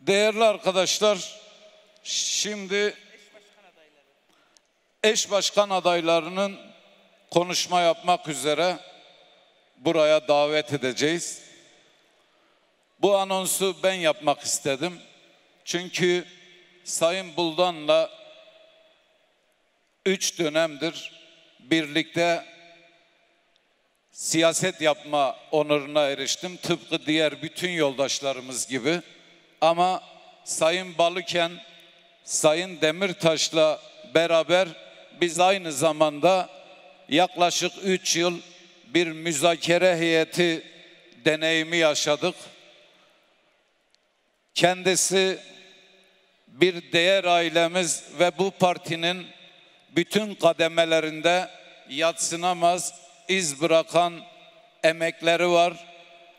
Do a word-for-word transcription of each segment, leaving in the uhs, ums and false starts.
Değerli arkadaşlar, şimdi eş başkan adaylarının konuşma yapmak üzere buraya davet edeceğiz. Bu anonsu ben yapmak istedim. Çünkü Sayın Buldan'la üç dönemdir birlikte siyaset yapma onuruna eriştim. Tıpkı diğer bütün yoldaşlarımız gibi. Ama Sayın Baluken, Sayın Demirtaş'la beraber biz aynı zamanda yaklaşık üç yıl bir müzakere heyeti deneyimi yaşadık. Kendisi bir değer ailemiz ve bu partinin bütün kademelerinde yadsınamaz iz bırakan emekleri var.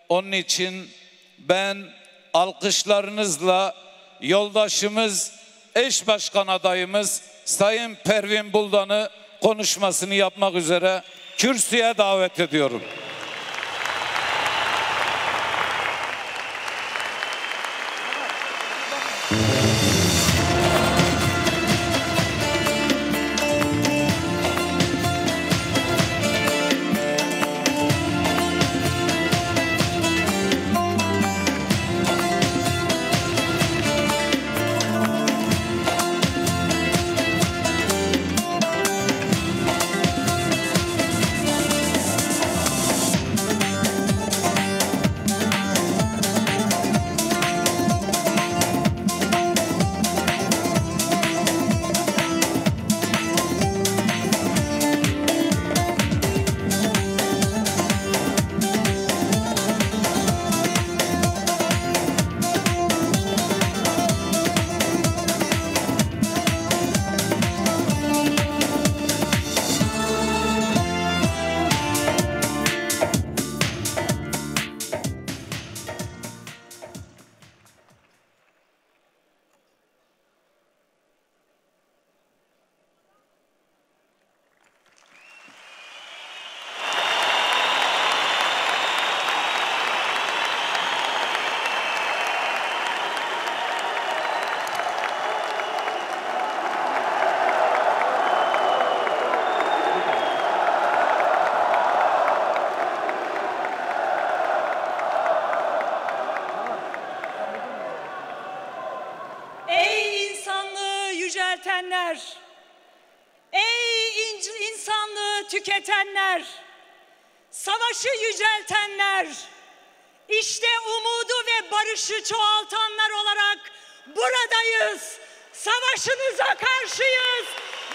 Onun için ben alkışlarınızla yoldaşımız, eş başkan adayımız Sayın Pervin Buldan'ı konuşmasını yapmak üzere kürsüye davet ediyorum. Savaşı yüceltenler, işte umudu ve barışı çoğaltanlar olarak buradayız. Savaşınıza karşıyız,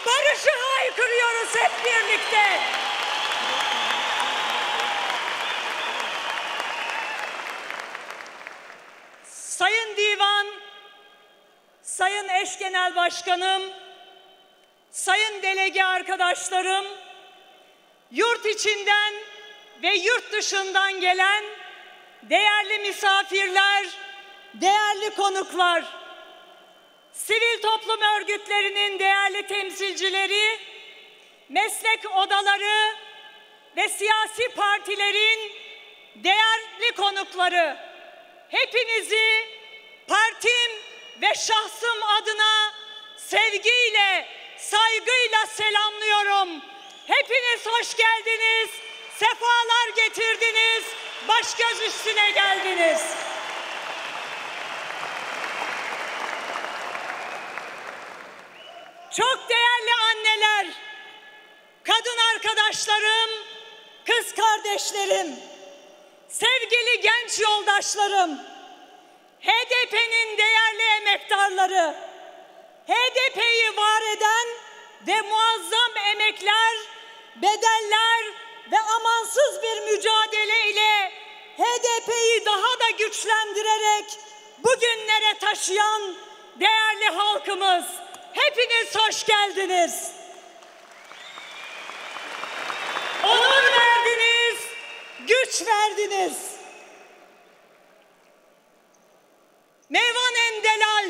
barışı haykırıyoruz hep birlikte. Sayın Divan, Sayın Eş Genel Başkanım, Sayın Delege arkadaşlarım, yurt içinden ve yurt dışından gelen değerli misafirler, değerli konuklar, sivil toplum örgütlerinin değerli temsilcileri, meslek odaları ve siyasi partilerin değerli konukları, hepinizi partim ve şahsım adına sevgiyle, saygıyla selamlıyorum. Hepiniz hoş geldiniz. Sefalar getirdiniz, baş göz üstüne geldiniz. Çok değerli anneler, kadın arkadaşlarım, kız kardeşlerim, sevgili genç yoldaşlarım, H D P'nin değerli emektarları, H D P'yi var eden ve muazzam emekler, bedeller ve amansız bir mücadele ile H D P'yi daha da güçlendirerek bugünlere taşıyan değerli halkımız, hepiniz hoş geldiniz. Onur verdiniz, güç verdiniz. Meyvanen delal,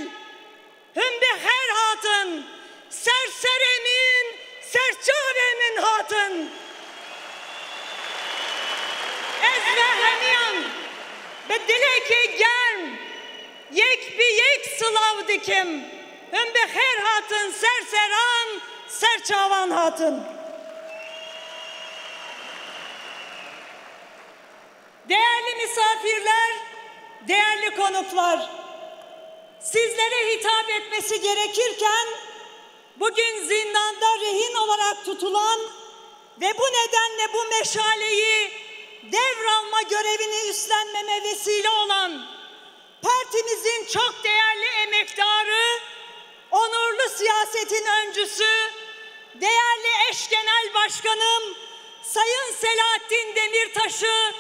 hümde her hatın, serseremin, serçavemin hatın. Ez ve hemiyan, bedile ki germ, yek bi yek sılav dikim, ümbekher hatın, serseran, serçavan hatın. Değerli misafirler, değerli konuklar, sizlere hitap etmesi gerekirken bugün zindanda rehin olarak tutulan ve bu nedenle bu meşaleyi devralma görevini üstlenmeme vesile olan partimizin çok değerli emektarı, onurlu siyasetin öncüsü, değerli eş genel başkanım Sayın Selahattin Demirtaş'ı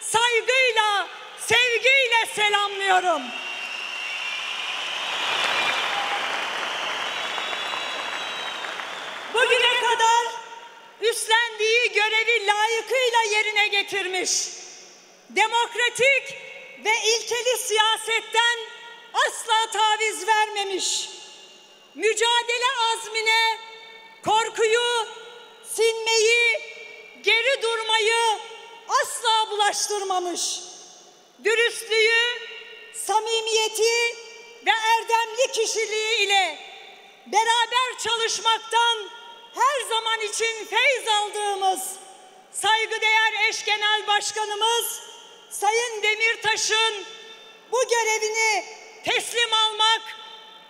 saygıyla, sevgiyle selamlıyorum. Bugüne kadar üstlendiği görevi layıkıyla yerine getirmiş, demokratik ve ilkeli siyasetten asla taviz vermemiş, mücadele azmine, korkuyu, sinmeyi, geri durmayı asla bulaştırmamış, dürüstlüğü, samimiyeti ve erdemli kişiliği ile beraber çalışmaktan her zaman için feyz aldığımız saygıdeğer eş genel başkanımız Sayın Demirtaş'ın bu görevini teslim almak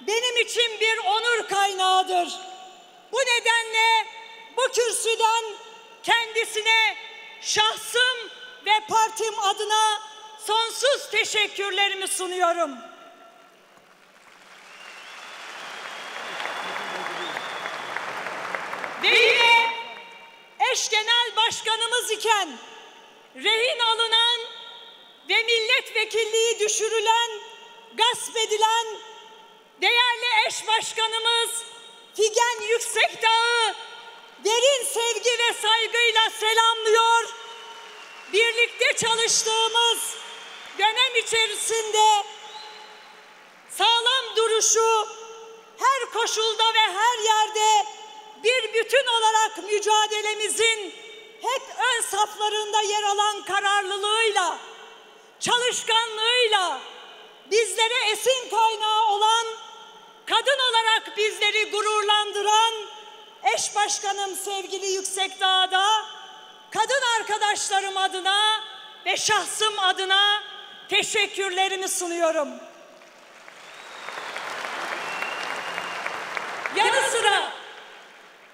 benim için bir onur kaynağıdır. Bu nedenle bu kürsüden kendisine şahsım ve partim adına sonsuz teşekkürlerimi sunuyorum. Ve yine eş genel başkanımız iken rehin alınan ve milletvekilliği düşürülen, gasp edilen değerli eş başkanımız Figen Yüksekdağ'ı derin sevgi ve saygıyla selamlıyor. Birlikte çalıştığımız dönem içerisinde sağlam duruşu, her koşulda ve her yerde bir bütün olarak mücadelemizin hep ön saflarında yer alan kararlılığıyla, çalışkanlığıyla bizlere esin kaynağı olan, kadın olarak bizleri gururlandıran eş başkanım sevgili Yüksekdağ'da kadın arkadaşlarım adına ve şahsım adına teşekkürlerimi sunuyorum. Yanı sıra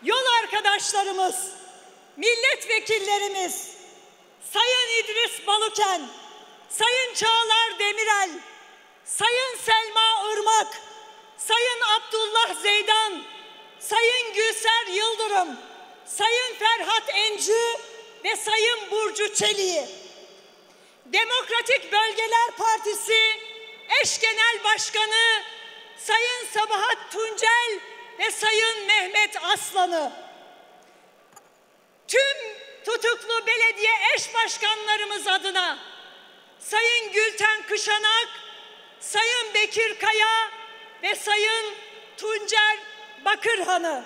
yol arkadaşlarımız, milletvekillerimiz Sayın İdris Baluken, Sayın Çağlar Demirel, Sayın Selma Irmak, Sayın Abdullah Zeydan, Sayın Gülser Yıldırım, Sayın Ferhat Encü ve Sayın Burcu Çeliği, Demokratik Bölgeler Partisi Eş Genel Başkanı Sayın Sabahat Tuncel ve Sayın Mehmet Aslan'ı, tüm tutuklu belediye eş başkanlarımız adına Sayın Gülten Kışanak, Sayın Bekir Kaya ve Sayın Tuncer Bakırhan'ı,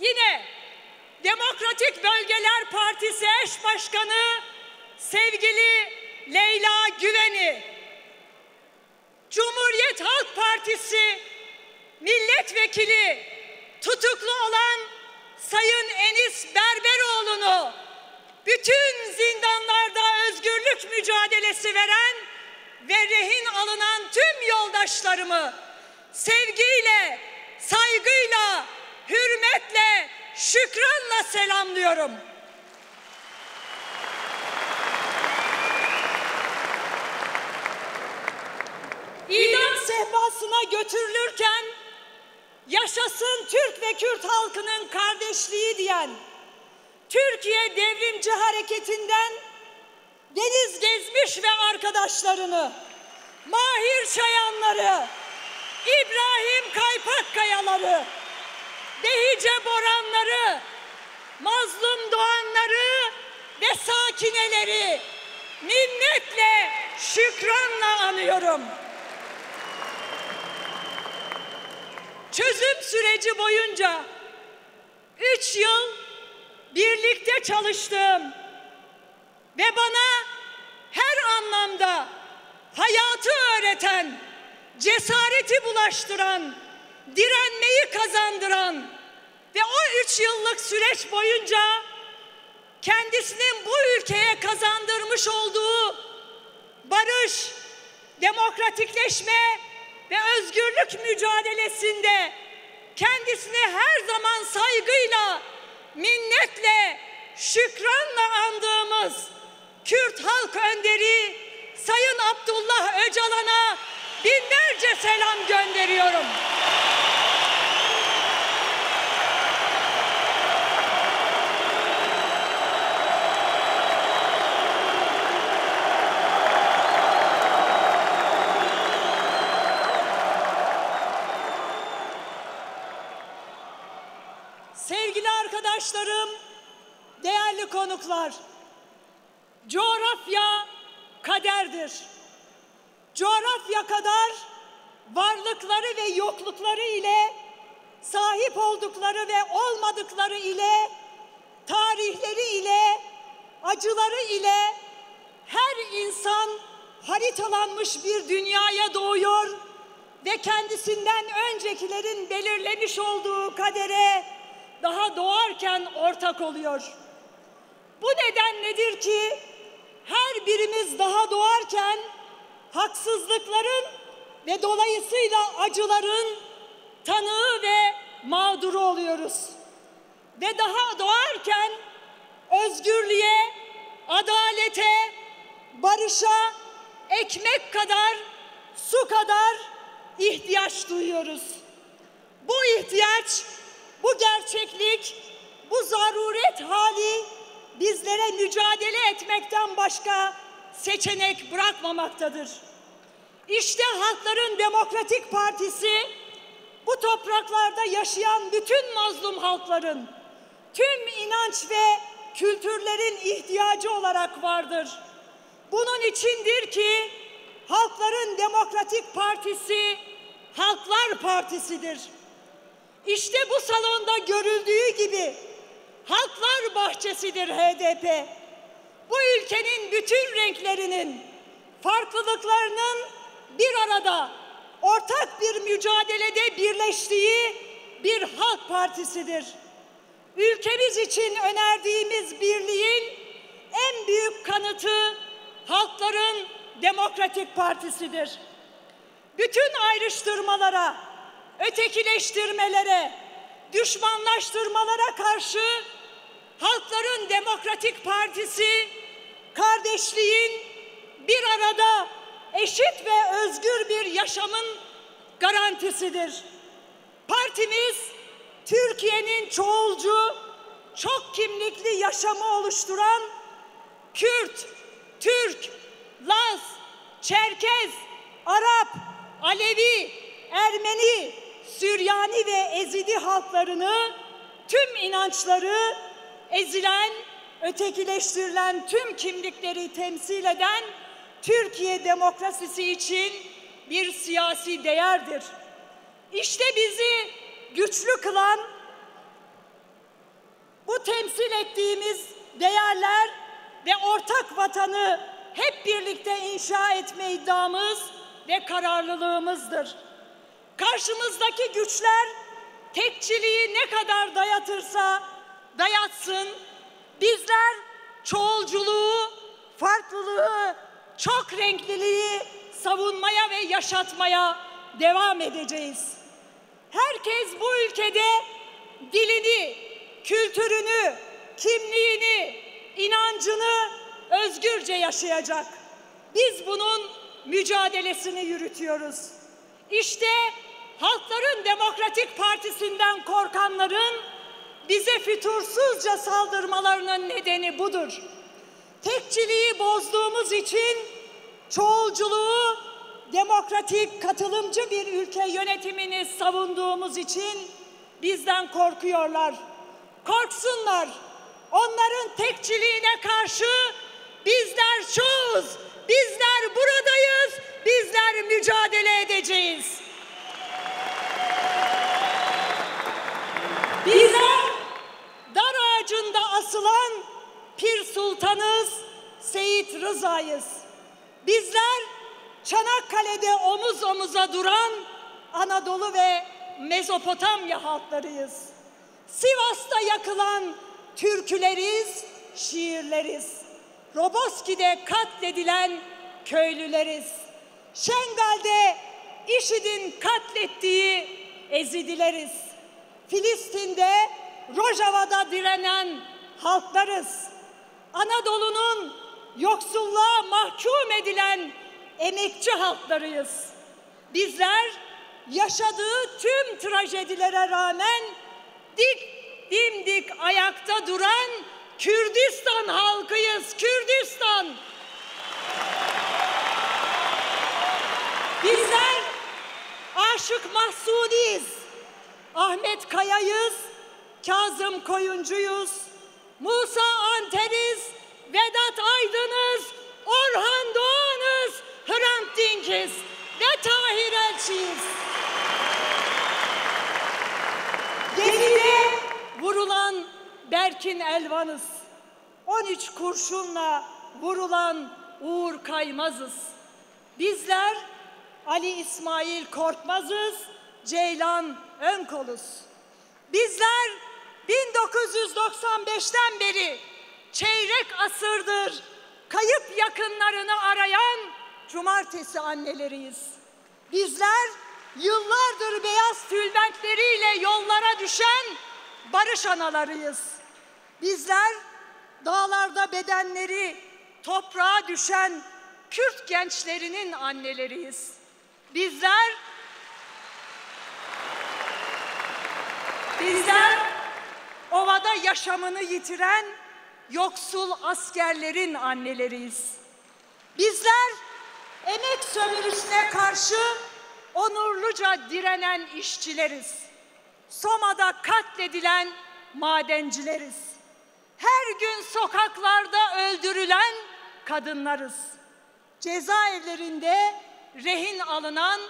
yine Demokratik Bölgeler Partisi Eş Başkanı sevgili Leyla Güven'i, Cumhuriyet Halk Partisi milletvekili tutuklu olan Sayın Enis Berberoğlu'nu, bütün zindanlarda özgürlük mücadelesi veren ve rehin alınan tüm yoldaşlarımı sevgiyle, saygıyla, hürmetle, şükranla selamlıyorum. İdam sehpasına götürülürken yaşasın Türk ve Kürt halkının kardeşliği diyen, Türkiye Devrimci Hareketi'nden Deniz Gezmiş ve arkadaşlarını, Mahir Çayanları, İbrahim Kaypakkayaları, Behice Boranları, Mazlum Doğanları ve sakineleri minnetle, şükranla anıyorum. Çözüm süreci boyunca üç yıl birlikte çalıştığım ve bana her anlamda hayatı öğreten cesareti bulaştıran, direnmeyi kazandıran ve o üç yıllık süreç boyunca kendisinin bu ülkeye kazandırmış olduğu barış, demokratikleşme ve özgürlük mücadelesinde kendisine her zaman saygıyla, minnetle, şükranla andığımız Kürt halk önderi Sayın Abdullah Öcalan'a binlerce selam gönderiyorum. Sevgili arkadaşlarım, değerli konuklar, coğrafya kaderdir. Coğrafya kadar varlıkları ve yoklukları ile, sahip oldukları ve olmadıkları ile, tarihleri ile, acıları ile her insan haritalanmış bir dünyaya doğuyor ve kendisinden öncekilerin belirlemiş olduğu kadere daha doğarken ortak oluyor. Bu neden nedir ki her birimiz daha doğarken haksızlıkların ve dolayısıyla acıların tanığı ve mağduru oluyoruz. Ve daha doğarken özgürlüğe, adalete, barışa, ekmek kadar, su kadar ihtiyaç duyuyoruz. Bu ihtiyaç, bu gerçeklik, bu zaruret hali bizlere mücadele etmekten başka seçenek bırakmamaktadır. İşte Halkların Demokratik Partisi, bu topraklarda yaşayan bütün mazlum halkların, tüm inanç ve kültürlerin ihtiyacı olarak vardır. Bunun içindir ki Halkların Demokratik Partisi, Halklar Partisi'dir. İşte bu salonda görüldüğü gibi Halklar Bahçesi'dir H D P. Bu ülkenin bütün renklerinin, farklılıklarının bir arada ortak bir mücadelede birleştiği bir halk partisidir. Ülkemiz için önerdiğimiz birliğin en büyük kanıtı Halkların Demokratik Partisi'dir. Bütün ayrıştırmalara, ötekileştirmelere, düşmanlaştırmalara karşı Halkların Demokratik Partisi, kardeşliğin, bir arada eşit ve özgür bir yaşamın garantisidir. Partimiz, Türkiye'nin çoğulcu, çok kimlikli yaşamı oluşturan Kürt, Türk, Laz, Çerkez, Arap, Alevi, Ermeni, Süryani ve Ezidi halklarını, tüm inançları, ezilen, ötekileştirilen tüm kimlikleri temsil eden Türkiye demokrasisi için bir siyasi değerdir. İşte bizi güçlü kılan bu temsil ettiğimiz değerler ve ortak vatanı hep birlikte inşa etme iddiamız ve kararlılığımızdır. Karşımızdaki güçler tekçiliği ne kadar dayatırsa dayatsın, bizler çoğulculuğu, farklılığı, çok renkliliği savunmaya ve yaşatmaya devam edeceğiz. Herkes bu ülkede dilini, kültürünü, kimliğini, inancını özgürce yaşayacak. Biz bunun mücadelesini yürütüyoruz. İşte Halkların Demokratik Partisi'nden korkanların bize fütursuzca saldırmalarının nedeni budur. Tekçiliği bozduğumuz için çoğulculuğu, demokratik, katılımcı bir ülke yönetimini savunduğumuz için bizden korkuyorlar. Korksunlar. Onların tekçiliğine karşı bizler çoğuz, bizler buradayız, bizler mücadele edeceğiz. Bizler dar ağacında asılan Pir Sultanız, Seyit Rıza'yız. Bizler Çanakkale'de omuz omuza duran Anadolu ve Mezopotamya halklarıyız. Sivas'ta yakılan türküleriz, şiirleriz. Roboski'de katledilen köylüleriz. Şengal'de İŞİD'in katlettiği ezidileriz. Filistin'de, Rojava'da direnen halklarız. Anadolu'nun yoksulluğa mahkum edilen emekçi halklarıyız. Bizler yaşadığı tüm trajedilere rağmen dik dimdik ayakta duran Kürdistan halkıyız. Kürdistan! Bizler Aşık Mahsudi'yiz, Ahmet Kaya'yız, Kazım Koyuncu'yuz, Musa Anter'iz, Vedat Aydın'ız, Orhan Doğan'ız, Hrant Dink'iz ve Tahir Elçi'yiz. Geride vurulan Berkin Elvan'ız, on üç kurşunla vurulan Uğur Kaymaz'ız. Bizler Ali İsmail Korkmaz'ız, Ceylan Önkoluz. Bizler bin dokuz yüz doksan beşten beri çeyrek asırdır kayıp yakınlarını arayan cumartesi anneleriyiz. Bizler yıllardır beyaz tülbentleriyle yollara düşen barış analarıyız. Bizler dağlarda bedenleri toprağa düşen Kürt gençlerinin anneleriyiz. Bizler Bizler ovada yaşamını yitiren yoksul askerlerin anneleriyiz. Bizler emek sömürüsüne karşı onurluca direnen işçileriz. Soma'da katledilen madencileriz. Her gün sokaklarda öldürülen kadınlarız. Cezaevlerinde rehin alınan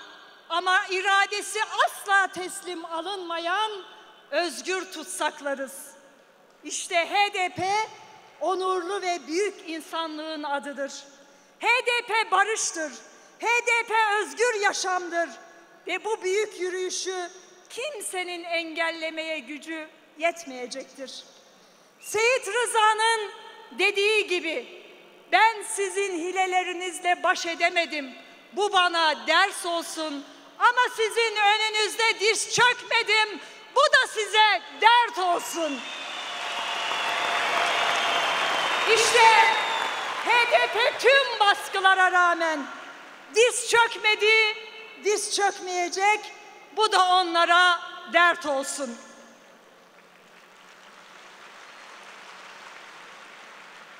ama iradesi asla teslim alınmayan özgür tutsaklarız. İşte H D P onurlu ve büyük insanlığın adıdır. H D P barıştır. H D P özgür yaşamdır. Ve bu büyük yürüyüşü kimsenin engellemeye gücü yetmeyecektir. Seyit Rıza'nın dediği gibi, ben sizin hilelerinizle baş edemedim. Bu bana ders olsun. Ama sizin önünüzde diz çökmedim. Bu da size dert olsun. İşte H D P tüm baskılara rağmen diz çökmedi, diz çökmeyecek. Bu da onlara dert olsun.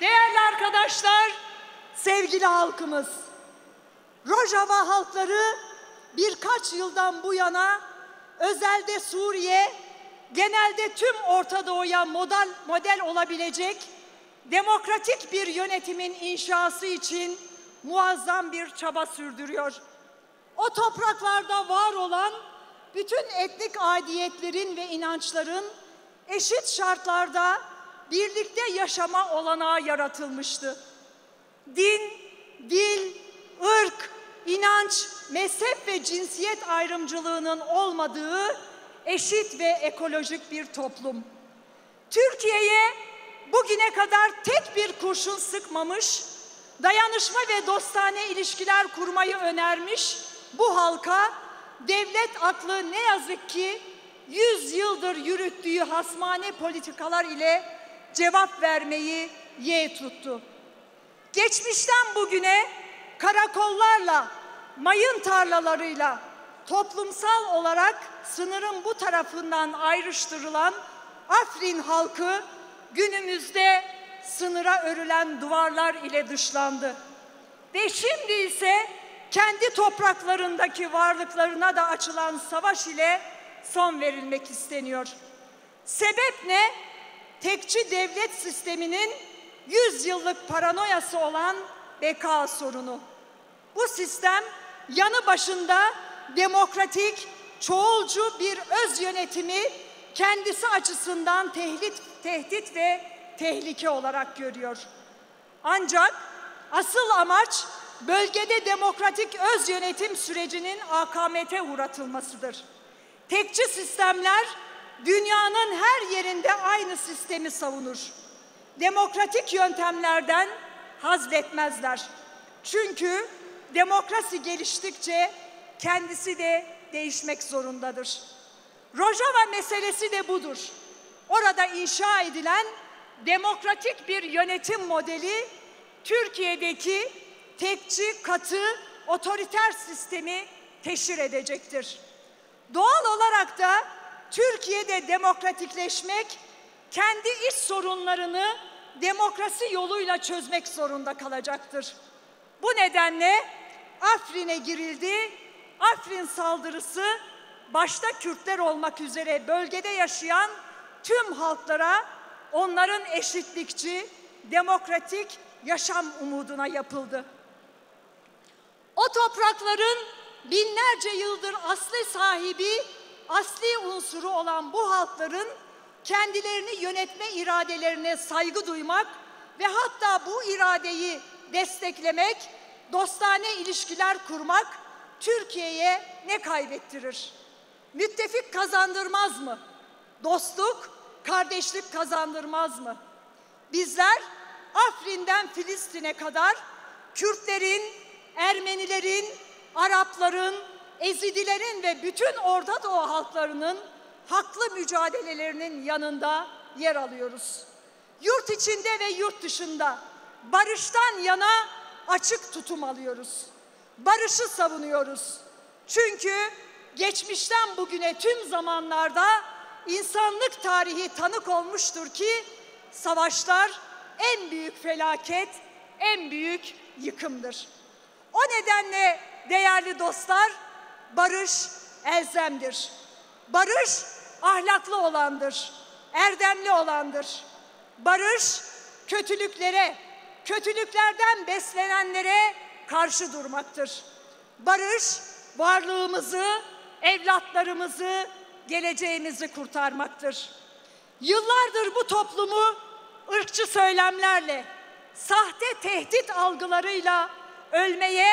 Değerli arkadaşlar, sevgili halkımız, Rojava halkları birkaç yıldan bu yana özelde Suriye, genelde tüm Orta Doğu'ya model, model olabilecek demokratik bir yönetimin inşası için muazzam bir çaba sürdürüyor. O topraklarda var olan bütün etnik aidiyetlerin ve inançların eşit şartlarda birlikte yaşama olanağı yaratılmıştı. Din, dil, ırk, inanç, mezhep ve cinsiyet ayrımcılığının olmadığı eşit ve ekolojik bir toplum. Türkiye'ye bugüne kadar tek bir kurşun sıkmamış, dayanışma ve dostane ilişkiler kurmayı önermiş bu halka devlet aklı ne yazık ki yüz yıldır yürüttüğü hasmane politikalar ile cevap vermeyi yeğe tuttu. Geçmişten bugüne karakollarla, mayın tarlalarıyla toplumsal olarak sınırın bu tarafından ayrıştırılan Afrin halkı günümüzde sınıra örülen duvarlar ile dışlandı. Ve şimdi ise kendi topraklarındaki varlıklarına da açılan savaş ile son verilmek isteniyor. Sebep ne? Tekçi devlet sisteminin yüz yıllık paranoyası olan beka sorunu. Bu sistem yanı başında demokratik, çoğulcu bir öz yönetimi kendisi açısından tehdit, tehdit ve tehlike olarak görüyor. Ancak asıl amaç bölgede demokratik öz yönetim sürecinin akamete uğratılmasıdır. Tekçi sistemler dünyanın her yerinde aynı sistemi savunur. Demokratik yöntemlerden hazletmezler. Çünkü demokrasi geliştikçe kendisi de değişmek zorundadır. Rojava meselesi de budur. Orada inşa edilen demokratik bir yönetim modeli Türkiye'deki tekçi, katı, otoriter sistemi teşhir edecektir. Doğal olarak da Türkiye'de demokratikleşmek, kendi iç sorunlarını demokrasi yoluyla çözmek zorunda kalacaktır. Bu nedenle Afrin'e girildi. Afrin saldırısı başta Kürtler olmak üzere bölgede yaşayan tüm halklara, onların eşitlikçi, demokratik yaşam umuduna yapıldı. O toprakların binlerce yıldır asli sahibi, asli unsuru olan bu halkların kendilerini yönetme iradelerine saygı duymak ve hatta bu iradeyi desteklemek, dostane ilişkiler kurmak Türkiye'ye ne kaybettirir? Müttefik kazandırmaz mı? Dostluk, kardeşlik kazandırmaz mı? Bizler Afrin'den Filistin'e kadar Kürtlerin, Ermenilerin, Arapların, Ezidilerin ve bütün Orta Doğu halklarının haklı mücadelelerinin yanında yer alıyoruz. Yurt içinde ve yurt dışında barıştan yana açık tutum alıyoruz. Barışı savunuyoruz. Çünkü geçmişten bugüne tüm zamanlarda insanlık tarihi tanık olmuştur ki savaşlar en büyük felaket, en büyük yıkımdır. O nedenle değerli dostlar, barış elzemdir. Barış ahlaklı olandır, erdemli olandır. Barış kötülüklere, kötülüklerden beslenenlere karşı durmaktır. Barış varlığımızı, evlatlarımızı, geleceğimizi kurtarmaktır. Yıllardır bu toplumu ırkçı söylemlerle, sahte tehdit algılarıyla ölmeye,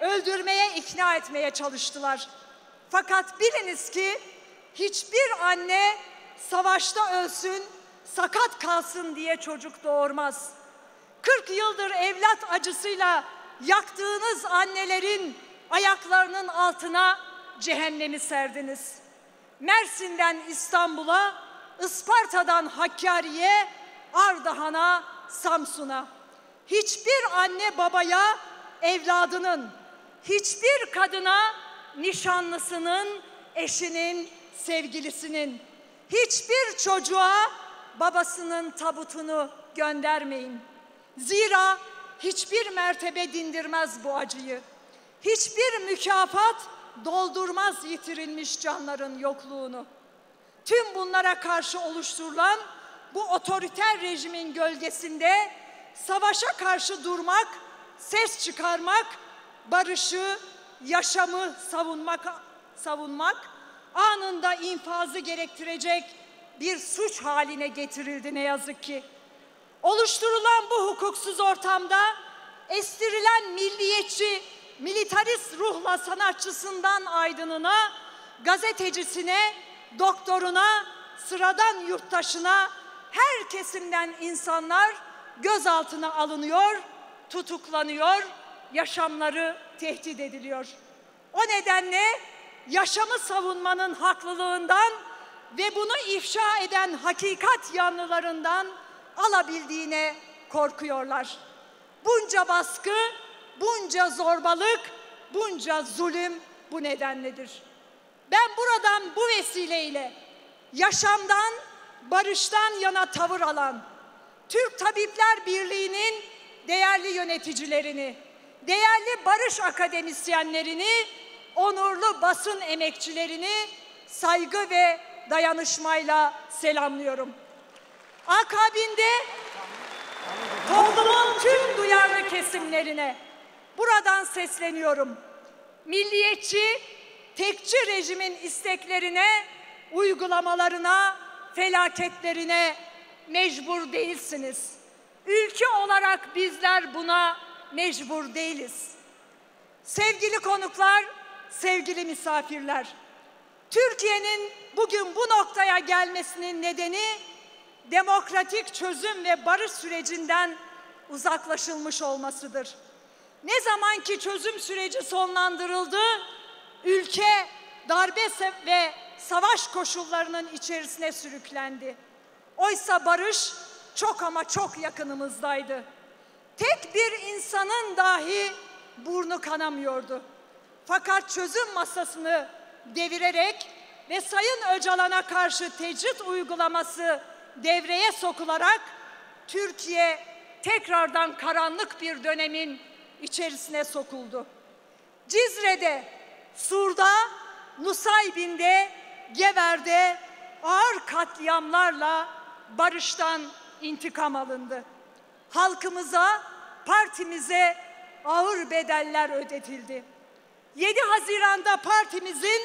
öldürmeye ikna etmeye çalıştılar. Fakat biliniz ki hiçbir anne savaşta ölsün, sakat kalsın diye çocuk doğurmaz. kırk yıldır evlat acısıyla yaktığınız annelerin ayaklarının altına cehennemi serdiniz. Mersin'den İstanbul'a, Isparta'dan Hakkari'ye, Ardahan'a, Samsun'a. Hiçbir anne babaya evladının, hiçbir kadına nişanlısının, eşinin, sevgilisinin, hiçbir çocuğa babasının tabutunu göndermeyin. Zira hiçbir mertebe dindirmez bu acıyı. Hiçbir mükafat doldurmaz yitirilmiş canların yokluğunu. Tüm bunlara karşı oluşturulan bu otoriter rejimin gölgesinde savaşa karşı durmak, ses çıkarmak, barışı, yaşamı savunmak, savunmak anında infazı gerektirecek bir suç haline getirildi ne yazık ki. Oluşturulan bu hukuksuz ortamda estirilen milliyetçi, militarist ruhla sanatçısından aydınına, gazetecisine, doktoruna, sıradan yurttaşına her kesimden insanlar gözaltına alınıyor, tutuklanıyor, yaşamları tehdit ediliyor. O nedenle yaşamı savunmanın haklılığından ve bunu ifşa eden hakikat yanlılarından alabildiğine korkuyorlar. Bunca baskı, bunca zorbalık, bunca zulüm bu nedenledir. Ben buradan bu vesileyle yaşamdan, barıştan yana tavır alan Türk Tabipler Birliği'nin değerli yöneticilerini, değerli barış akademisyenlerini, onurlu basın emekçilerini saygı ve dayanışmayla selamlıyorum. Akabinde toplumun tüm duyarlı kesimlerine buradan sesleniyorum. Milliyetçi, tekçi rejimin isteklerine, uygulamalarına, felaketlerine mecbur değilsiniz. Ülke olarak bizler buna mecbur değiliz. Sevgili konuklar, sevgili misafirler, Türkiye'nin bugün bu noktaya gelmesinin nedeni demokratik çözüm ve barış sürecinden uzaklaşılmış olmasıdır. Ne zaman ki çözüm süreci sonlandırıldı, ülke darbe ve savaş koşullarının içerisine sürüklendi. Oysa barış çok ama çok yakınımızdaydı. Tek bir insanın dahi burnu kanamıyordu. Fakat çözüm masasını devirerek ve Sayın Öcalan'a karşı tecrit uygulaması devreye sokularak Türkiye tekrardan karanlık bir dönemin içerisine sokuldu. Cizre'de, Sur'da, Nusaybin'de, Gever'de ağır katliamlarla barıştan intikam alındı. Halkımıza, partimize ağır bedeller ödetildi. yedi Haziran'da partimizin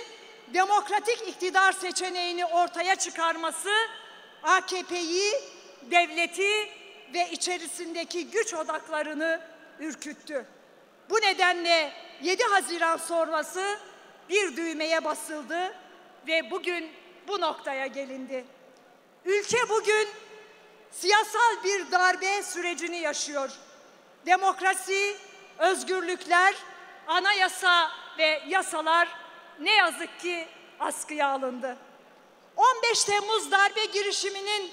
demokratik iktidar seçeneğini ortaya çıkarması A K P'yi, devleti ve içerisindeki güç odaklarını ürküttü. Bu nedenle yedi Haziran sonrası bir düğmeye basıldı ve bugün bu noktaya gelindi. Ülke bugün siyasal bir darbe sürecini yaşıyor. Demokrasi, özgürlükler, anayasa ve yasalar ne yazık ki askıya alındı. on beş Temmuz darbe girişiminin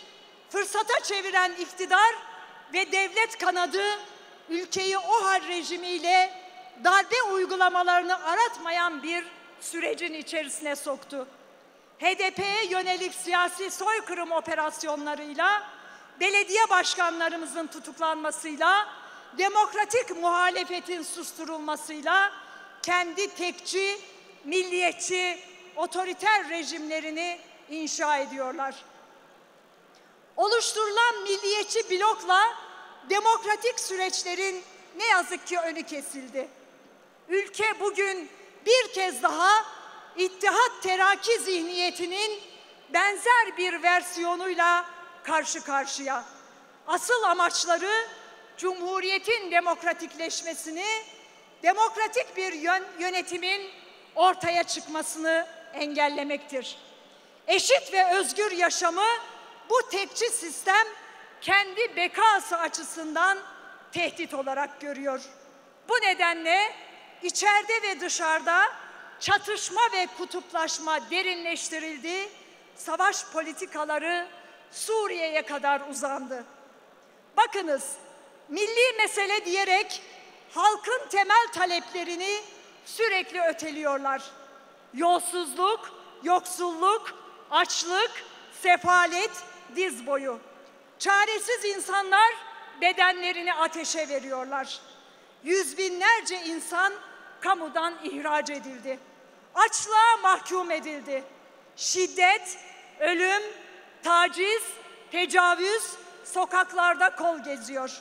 fırsata çeviren iktidar ve devlet kanadı ülkeyi OHAL rejimiyle darbe uygulamalarını aratmayan bir sürecin içerisine soktu. H D P'ye yönelik siyasi soykırım operasyonlarıyla, belediye başkanlarımızın tutuklanmasıyla, demokratik muhalefetin susturulmasıyla kendi tekçi, milliyetçi, otoriter rejimlerini inşa ediyorlar. Oluşturulan milliyetçi blokla demokratik süreçlerin ne yazık ki önü kesildi. Ülke bugün bir kez daha İttihat Terakki zihniyetinin benzer bir versiyonuyla karşı karşıya. Asıl amaçları Cumhuriyetin demokratikleşmesini, demokratik bir yön, yönetimin ortaya çıkmasını engellemektir. Eşit ve özgür yaşamı bu tekçi sistem kendi bekası açısından tehdit olarak görüyor. Bu nedenle içeride ve dışarıda çatışma ve kutuplaşma derinleştirildi, savaş politikaları Suriye'ye kadar uzandı. Bakınız, milli mesele diyerek halkın temel taleplerini sürekli öteliyorlar. Yolsuzluk, yoksulluk, açlık, sefalet diz boyu. Çaresiz insanlar bedenlerini ateşe veriyorlar. Yüz binlerce insan kamudan ihraç edildi. Açlığa mahkum edildi. Şiddet, ölüm, taciz, tecavüz sokaklarda kol geziyor.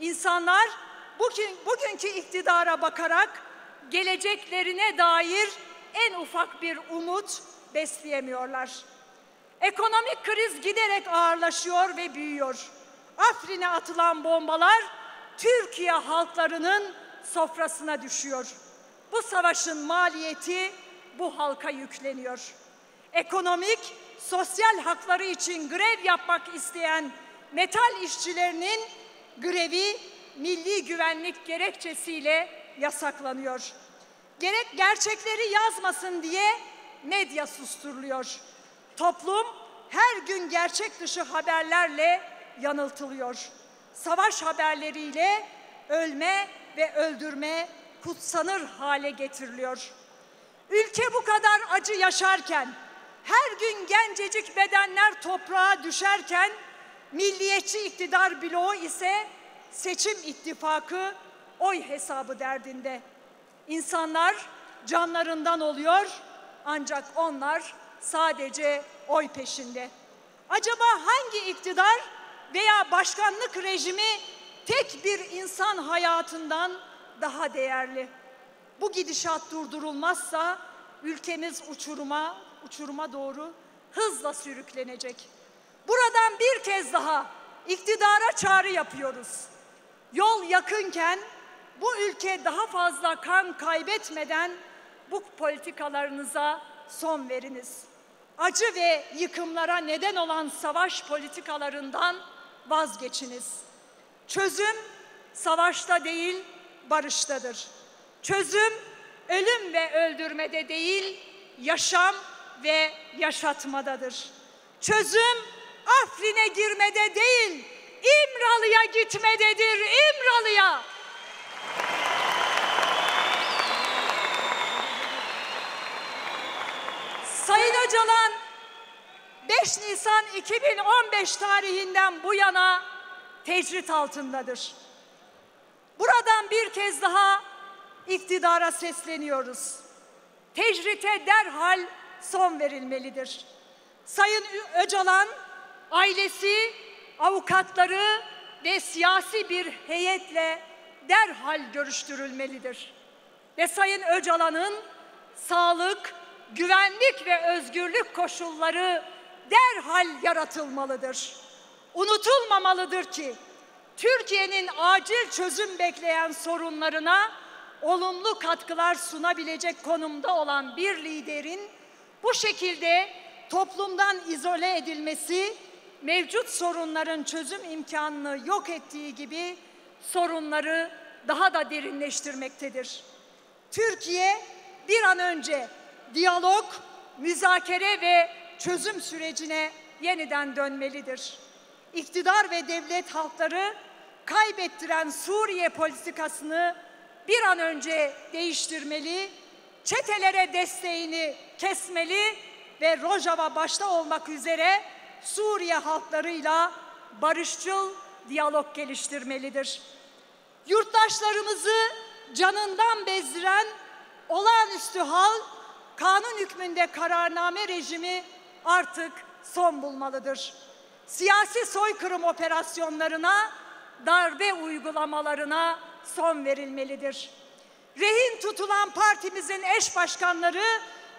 İnsanlar bugün, bugünkü iktidara bakarak geleceklerine dair en ufak bir umut besleyemiyorlar. Ekonomik kriz giderek ağırlaşıyor ve büyüyor. Afrin'e atılan bombalar Türkiye halklarının sofrasına düşüyor. Bu savaşın maliyeti bu halka yükleniyor. Ekonomik, sosyal hakları için grev yapmak isteyen metal işçilerinin grevi milli güvenlik gerekçesiyle yasaklanıyor. Gerek gerçekleri yazmasın diye medya susturuluyor. Toplum her gün gerçek dışı haberlerle yanıltılıyor. Savaş haberleriyle ölme ve öldürme kutsanır hale getiriliyor. Ülke bu kadar acı yaşarken, her gün gencecik bedenler toprağa düşerken, milliyetçi iktidar bloğu ise seçim ittifakı, oy hesabı derdinde. İnsanlar canlarından oluyor, ancak onlar sadece oy peşinde. Acaba hangi iktidar veya başkanlık rejimi tek bir insan hayatından daha değerli? Bu gidişat durdurulmazsa ülkemiz uçuruma, uçuruma doğru hızla sürüklenecek. Buradan bir kez daha iktidara çağrı yapıyoruz. Yol yakınken bu ülke daha fazla kan kaybetmeden bu politikalarınıza son veriniz. Acı ve yıkımlara neden olan savaş politikalarından vazgeçiniz. Çözüm savaşta değil, barıştadır. Çözüm ölüm ve öldürmede değil, yaşam ve yaşatmadadır. Çözüm Afrin'e girmede değil, İmralı'ya gitmededir, İmralı'ya. Sayın Öcalan, beş Nisan iki bin on beş tarihinden bu yana tecrit altındadır. Buradan bir kez daha iktidara sesleniyoruz. Tecrite derhal son verilmelidir. Sayın Öcalan, ailesi, avukatları ve siyasi bir heyetle derhal görüştürülmelidir. Ve Sayın Öcalan'ın sağlık, güvenlik ve özgürlük koşulları derhal yaratılmalıdır. Unutulmamalıdır ki Türkiye'nin acil çözüm bekleyen sorunlarına olumlu katkılar sunabilecek konumda olan bir liderin bu şekilde toplumdan izole edilmesi mevcut sorunların çözüm imkanını yok ettiği gibi sorunları daha da derinleştirmektedir. Türkiye bir an önce diyalog, müzakere ve çözüm sürecine yeniden dönmelidir. İktidar ve devlet halkları kaybettiren Suriye politikasını bir an önce değiştirmeli, çetelere desteğini kesmeli ve Rojava başta olmak üzere Suriye halklarıyla barışçıl diyalog geliştirmelidir. Yurttaşlarımızı canından bezdiren olağanüstü hal, kanun hükmünde kararname rejimi artık son bulmalıdır. Siyasi soykırım operasyonlarına, darbe uygulamalarına son verilmelidir. Rehin tutulan partimizin eş başkanları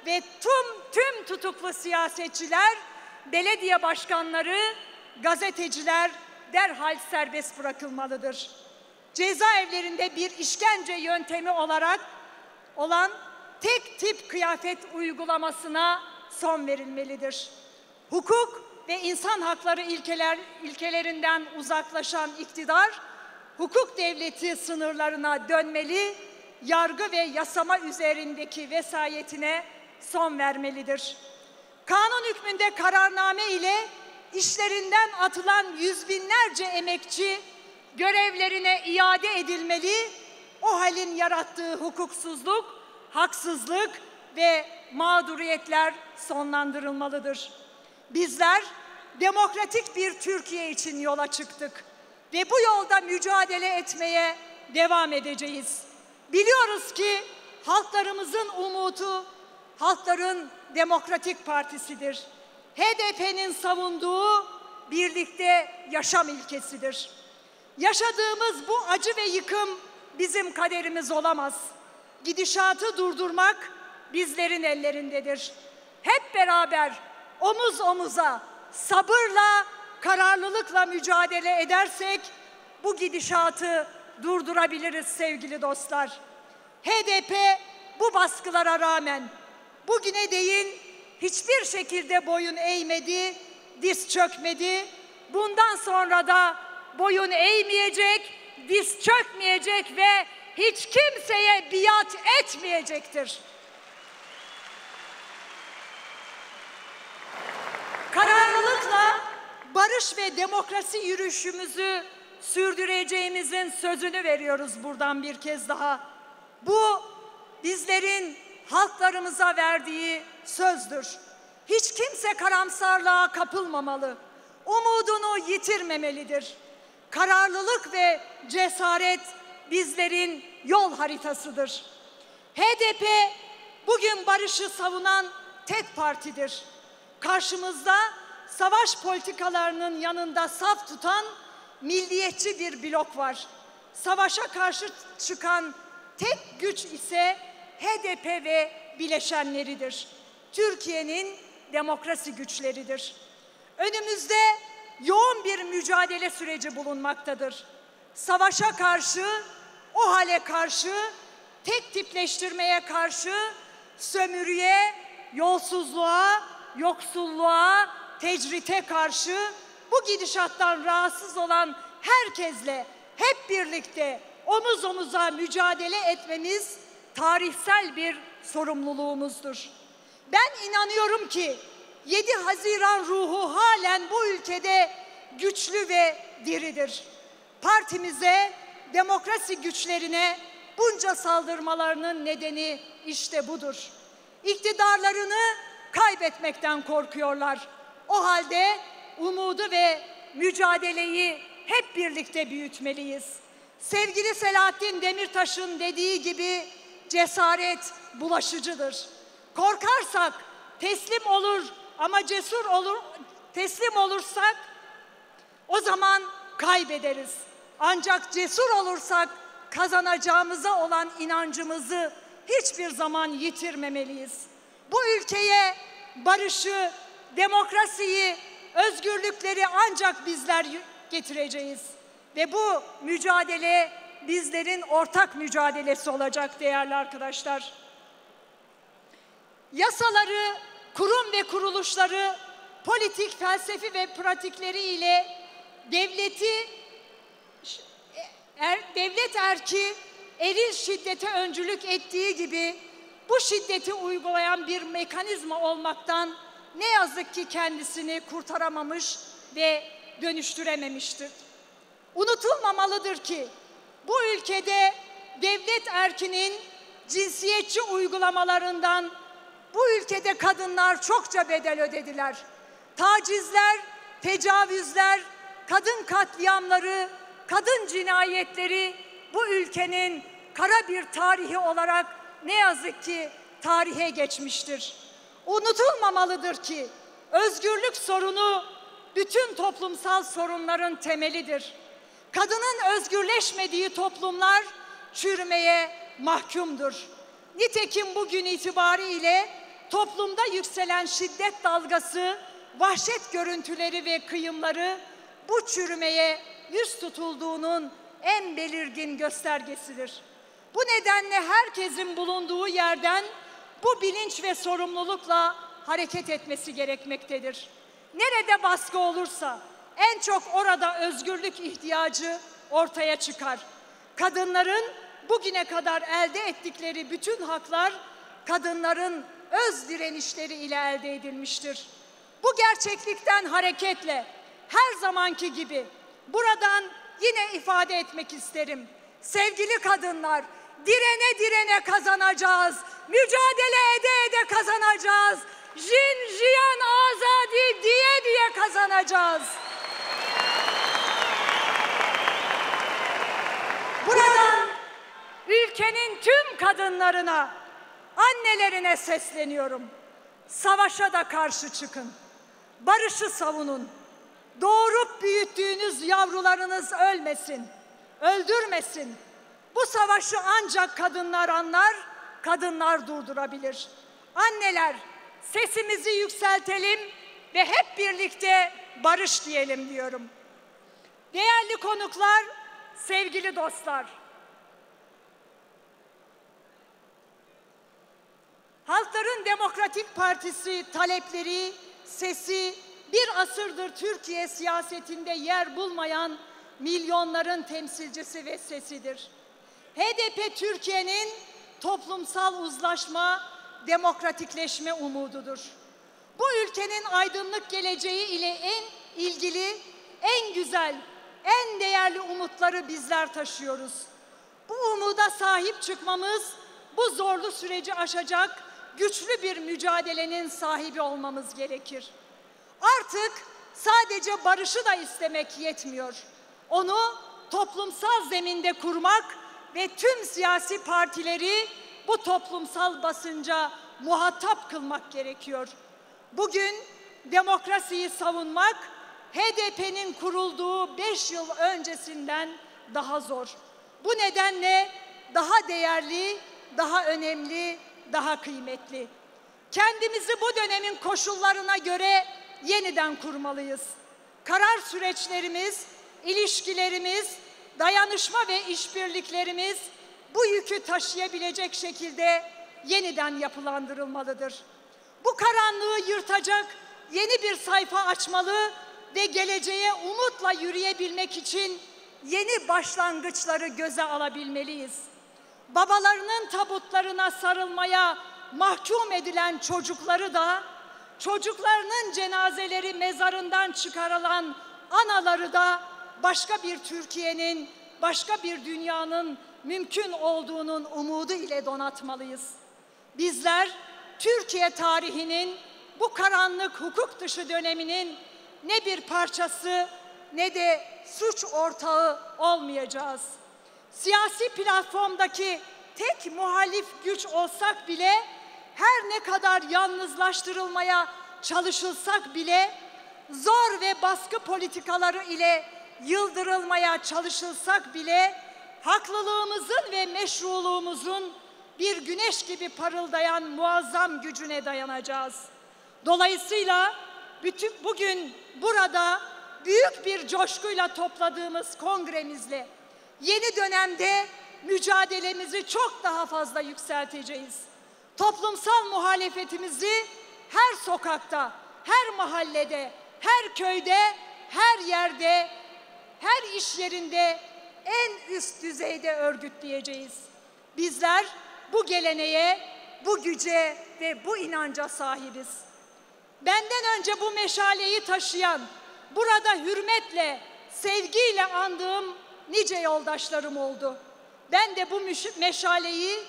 ve tüm, tüm tutuklu siyasetçiler, belediye başkanları, gazeteciler derhal serbest bırakılmalıdır. Cezaevlerinde bir işkence yöntemi olarak olan tek tip kıyafet uygulamasına son verilmelidir. Hukuk ve insan hakları ilkeler, ilkelerinden uzaklaşan iktidar, hukuk devleti sınırlarına dönmeli, yargı ve yasama üzerindeki vesayetine son vermelidir. Kanun hükmünde kararname ile işlerinden atılan yüz binlerce emekçi görevlerine iade edilmeli, o halin yarattığı hukuksuzluk, haksızlık ve mağduriyetler sonlandırılmalıdır. Bizler demokratik bir Türkiye için yola çıktık ve bu yolda mücadele etmeye devam edeceğiz. Biliyoruz ki halklarımızın umudu Halkların Demokratik Partisi'dir. H D P'nin savunduğu birlikte yaşam ilkesidir. Yaşadığımız bu acı ve yıkım bizim kaderimiz olamaz. Gidişatı durdurmak bizlerin ellerindedir. Hep beraber omuz omuza, sabırla, kararlılıkla mücadele edersek bu gidişatı durdurabiliriz sevgili dostlar. H D P bu baskılara rağmen bugüne değin hiçbir şekilde boyun eğmedi, diz çökmedi. Bundan sonra da boyun eğmeyecek, diz çökmeyecek ve hiç kimseye biat etmeyecektir. Kararlılıkla barış ve demokrasi yürüyüşümüzü sürdüreceğimizin sözünü veriyoruz buradan bir kez daha. Bu bizlerin halklarımıza verdiği sözdür. Hiç kimse karamsarlığa kapılmamalı, umudunu yitirmemelidir. Kararlılık ve cesaret bizlerin yol haritasıdır. H D P bugün barışı savunan tek partidir. Karşımızda savaş politikalarının yanında saf tutan milliyetçi bir blok var. Savaşa karşı çıkan tek güç ise H D P ve bileşenleridir. Türkiye'nin demokrasi güçleridir. Önümüzde yoğun bir mücadele süreci bulunmaktadır. Savaşa karşı o hale karşı, tek tipleştirmeye karşı, sömürüye, yolsuzluğa, yoksulluğa, tecrite karşı bu gidişattan rahatsız olan herkesle hep birlikte omuz omuza mücadele etmemiz tarihsel bir sorumluluğumuzdur. Ben inanıyorum ki yedi Haziran ruhu halen bu ülkede güçlü ve diridir. Partimize, demokrasi güçlerine bunca saldırmalarının nedeni işte budur. İktidarlarını kaybetmekten korkuyorlar. O halde umudu ve mücadeleyi hep birlikte büyütmeliyiz. Sevgili Selahattin Demirtaş'ın dediği gibi cesaret bulaşıcıdır. Korkarsak teslim olur ama cesur olur, teslim olursak o zaman kaybederiz. Ancak cesur olursak kazanacağımıza olan inancımızı hiçbir zaman yitirmemeliyiz. Bu ülkeye barışı, demokrasiyi, özgürlükleri ancak bizler getireceğiz. Ve bu mücadele bizlerin ortak mücadelesi olacak değerli arkadaşlar. Yasaları, kurum ve kuruluşları, politik, felsefi ve pratikleriyle devleti, er, devlet erki eril şiddete öncülük ettiği gibi bu şiddeti uygulayan bir mekanizma olmaktan ne yazık ki kendisini kurtaramamış ve dönüştürememiştir. Unutulmamalıdır ki bu ülkede devlet erkinin cinsiyetçi uygulamalarından bu ülkede kadınlar çokça bedel ödediler. Tacizler, tecavüzler, kadın katliamları, kadın cinayetleri bu ülkenin kara bir tarihi olarak ne yazık ki tarihe geçmiştir. Unutulmamalıdır ki özgürlük sorunu bütün toplumsal sorunların temelidir. Kadının özgürleşmediği toplumlar çürümeye mahkumdur. Nitekim bugün itibariyle toplumda yükselen şiddet dalgası, vahşet görüntüleri ve kıyımları bu çürümeye yüz tutulduğunun en belirgin göstergesidir. Bu nedenle herkesin bulunduğu yerden bu bilinç ve sorumlulukla hareket etmesi gerekmektedir. Nerede baskı olursa en çok orada özgürlük ihtiyacı ortaya çıkar. Kadınların bugüne kadar elde ettikleri bütün haklar kadınların öz direnişleri ile elde edilmiştir. Bu gerçeklikten hareketle her zamanki gibi buradan yine ifade etmek isterim. Sevgili kadınlar, direne direne kazanacağız. Mücadele ede ede kazanacağız. Jin jiyan azadi diye diye kazanacağız. Buradan ülkenin tüm kadınlarına, annelerine sesleniyorum. Savaşa da karşı çıkın. Barışı savunun. Doğurup büyüttüğünüz yavrularınız ölmesin, öldürmesin. Bu savaşı ancak kadınlar anlar, kadınlar durdurabilir. Anneler, sesimizi yükseltelim ve hep birlikte barış diyelim diyorum. Değerli konuklar, sevgili dostlar. Halkların Demokratik Partisi talepleri, sesi bir asırdır Türkiye siyasetinde yer bulmayan milyonların temsilcisi ve sesidir. H D P Türkiye'nin toplumsal uzlaşma, demokratikleşme umududur. Bu ülkenin aydınlık geleceği ile en ilgili, en güzel, en değerli umutları bizler taşıyoruz. Bu umuda sahip çıkmamız, bu zorlu süreci aşacak güçlü bir mücadelenin sahibi olmamız gerekir. Artık sadece barışı da istemek yetmiyor. Onu toplumsal zeminde kurmak ve tüm siyasi partileri bu toplumsal basınca muhatap kılmak gerekiyor. Bugün demokrasiyi savunmak H D P'nin kurulduğu beş yıl öncesinden daha zor. Bu nedenle daha değerli, daha önemli, daha kıymetli. Kendimizi bu dönemin koşullarına göre yeniden kurmalıyız. Karar süreçlerimiz, ilişkilerimiz dayanışma ve işbirliklerimiz bu yükü taşıyabilecek şekilde yeniden yapılandırılmalıdır. Bu karanlığı yırtacak yeni bir sayfa açmalı ve geleceğe umutla yürüyebilmek için yeni başlangıçları göze alabilmeliyiz. Babalarının tabutlarına sarılmaya mahkum edilen çocukları da, çocuklarının cenazeleri mezarından çıkarılan anaları da başka bir Türkiye'nin, başka bir dünyanın mümkün olduğunun umudu ile donatmalıyız. Bizler Türkiye tarihinin bu karanlık hukuk dışı döneminin ne bir parçası ne de suç ortağı olmayacağız. Siyasi platformdaki tek muhalif güç olsak bile, her ne kadar yalnızlaştırılmaya çalışılsak bile, zor ve baskı politikaları ile yıldırılmaya çalışılsak bile, haklılığımızın ve meşruluğumuzun bir güneş gibi parıldayan muazzam gücüne dayanacağız. Dolayısıyla bütün bugün burada büyük bir coşkuyla topladığımız kongremizle yeni dönemde mücadelemizi çok daha fazla yükselteceğiz. Toplumsal muhalefetimizi her sokakta, her mahallede, her köyde, her yerde, her iş yerinde en üst düzeyde örgütleyeceğiz. Bizler bu geleneğe, bu güce ve bu inanca sahibiz. Benden önce bu meşaleyi taşıyan, burada hürmetle, sevgiyle andığım nice yoldaşlarım oldu. Ben de bu meşaleyi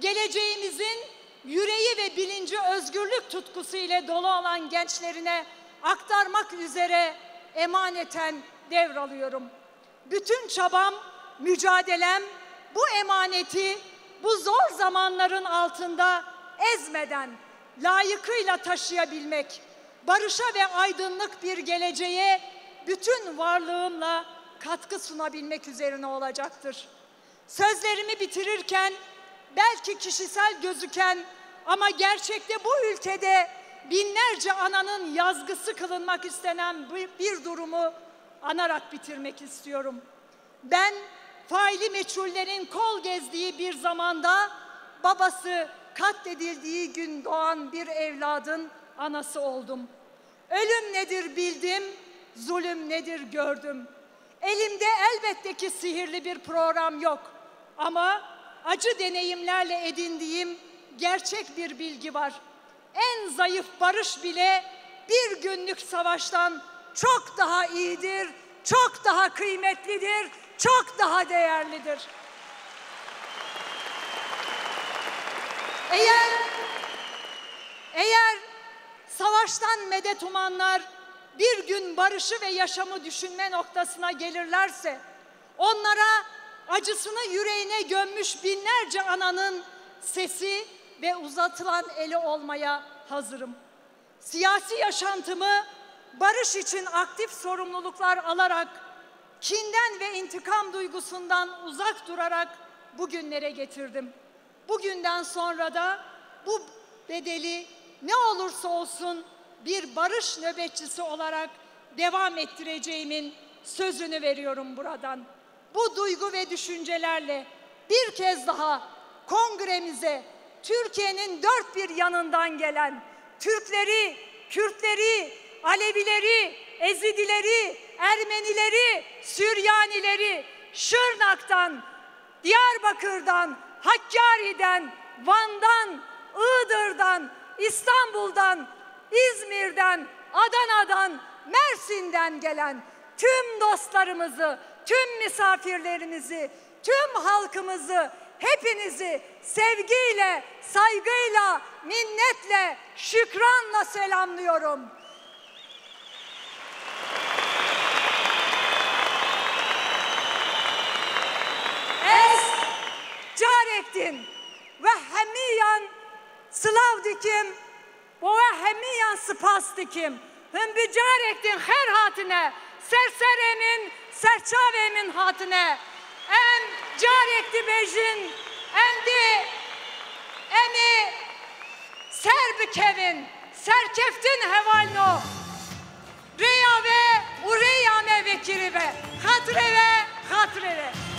geleceğimizin yüreği ve bilinci özgürlük tutkusu ile dolu olan gençlerine aktarmak üzere emaneten devralıyorum. Bütün çabam, mücadelem bu emaneti bu zor zamanların altında ezmeden, layıkıyla taşıyabilmek, barışa ve aydınlık bir geleceğe bütün varlığımla katkı sunabilmek üzerine olacaktır. Sözlerimi bitirirken belki kişisel gözüken ama gerçekte bu ülkede binlerce ananın yazgısı kılınmak istenen bir durumu anarak bitirmek istiyorum. Ben faili meçhullerin kol gezdiği bir zamanda babası katledildiği gün doğan bir evladın anası oldum. Ölüm nedir bildim, zulüm nedir gördüm. Elimde elbette ki sihirli bir program yok ama acı deneyimlerle edindiğim gerçek bir bilgi var. En zayıf barış bile bir günlük savaştan çok daha iyidir, çok daha kıymetlidir, çok daha değerlidir. Eğer, eğer savaştan medet umanlar bir gün barışı ve yaşamı düşünme noktasına gelirlerse, onlara acısını yüreğine gömmüş binlerce ananın sesi ve uzatılan eli olmaya hazırım. Siyasi yaşantımı barış için aktif sorumluluklar alarak, kinden ve intikam duygusundan uzak durarak bugünlere getirdim. Bugünden sonra da bu bedeli ne olursa olsun bir barış nöbetçisi olarak devam ettireceğimin sözünü veriyorum buradan. Bu duygu ve düşüncelerle bir kez daha kongremize Türkiye'nin dört bir yanından gelen Türkleri, Kürtleri, Alevileri, Ezidileri, Ermenileri, Süryanileri, Şırnak'tan, Diyarbakır'dan, Hakkari'den, Van'dan, Iğdır'dan, İstanbul'dan, İzmir'den, Adana'dan, Mersin'den gelen tüm dostlarımızı, tüm misafirlerimizi, tüm halkımızı, hepinizi sevgiyle, saygıyla, minnetle, şükranla selamlıyorum. Es carektin ve hemiyan slav dikim ve hemiyan spas dikim hümbü carektin her hatine serseremin serçavemin hatine em carekti bejin emdi emi serbi kevin serkeftin hevalno reyave ureyame vekirive hatreve katlere.